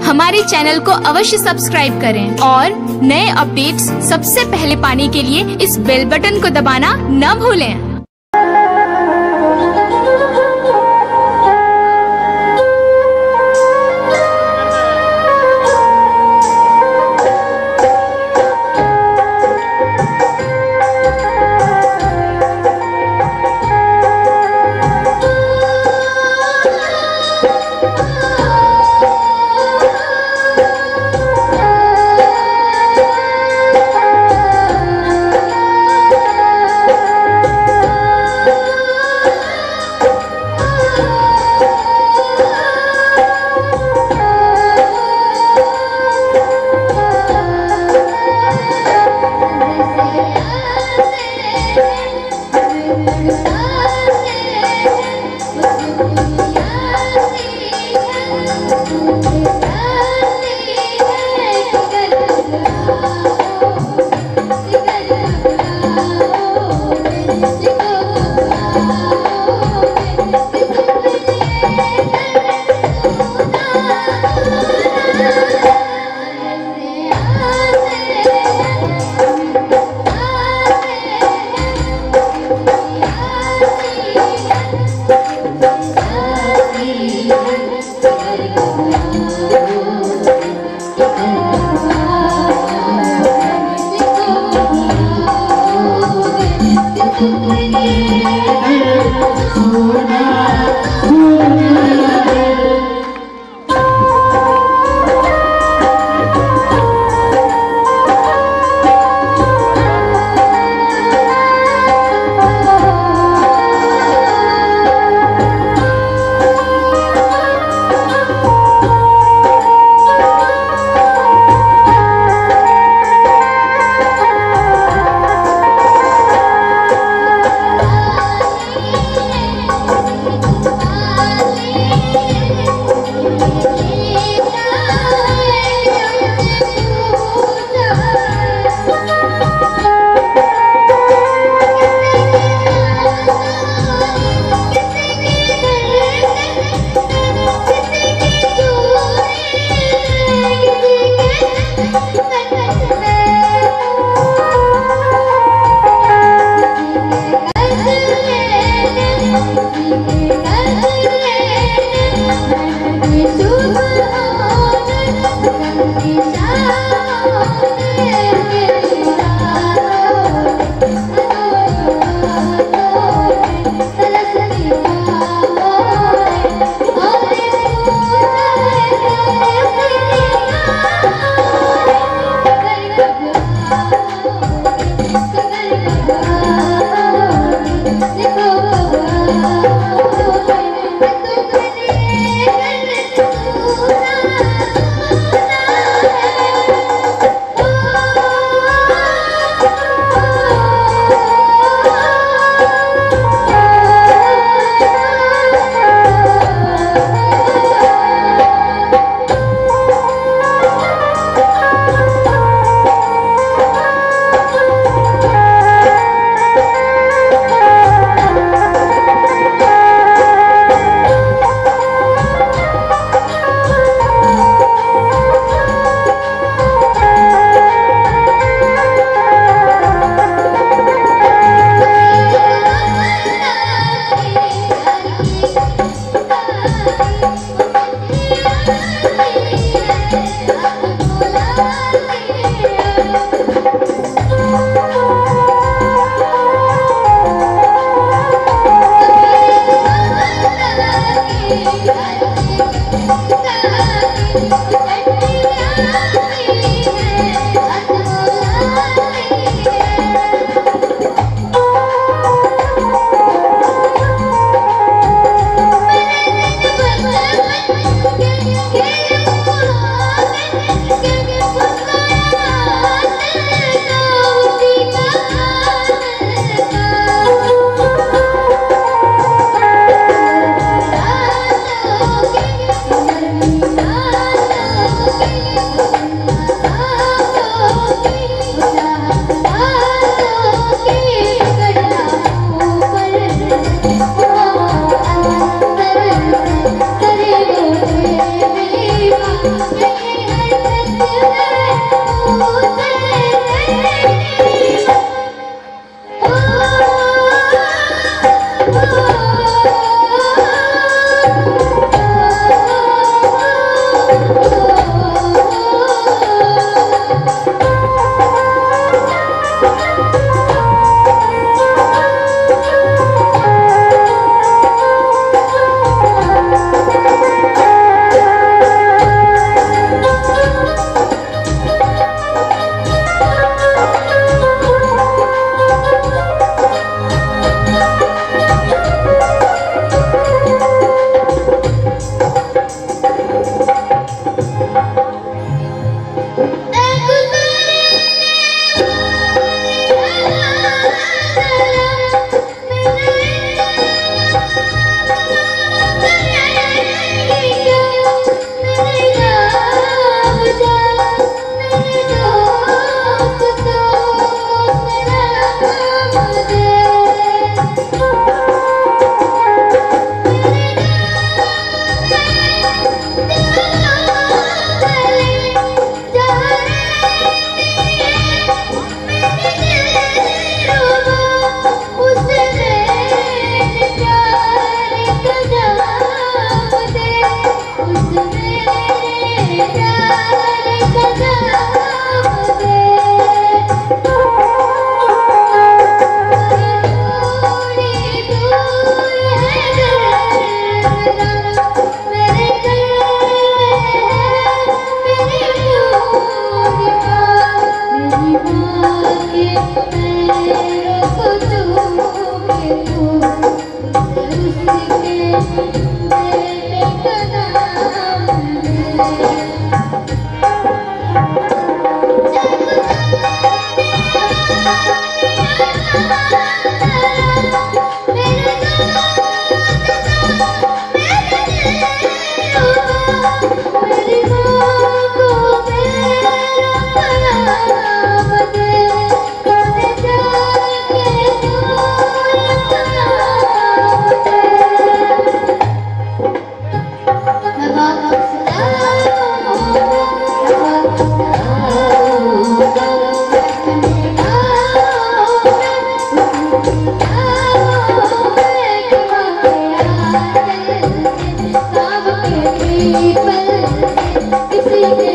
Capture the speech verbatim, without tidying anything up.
हमारे चैनल को अवश्य सब्सक्राइब करें और नए अपडेट्स सबसे पहले पाने के लिए इस बेल बटन को दबाना न भूलें। Thank you.